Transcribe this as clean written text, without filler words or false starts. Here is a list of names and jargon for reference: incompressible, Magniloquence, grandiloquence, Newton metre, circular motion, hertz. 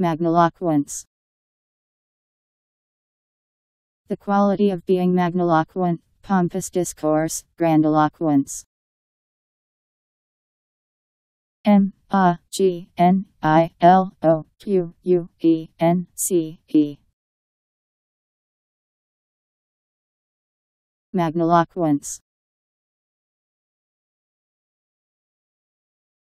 Magniloquence. The quality of being magniloquent, pompous discourse, grandiloquence. M-A-G-N-I-L-O-Q-U-E-N-C-E. Magniloquence.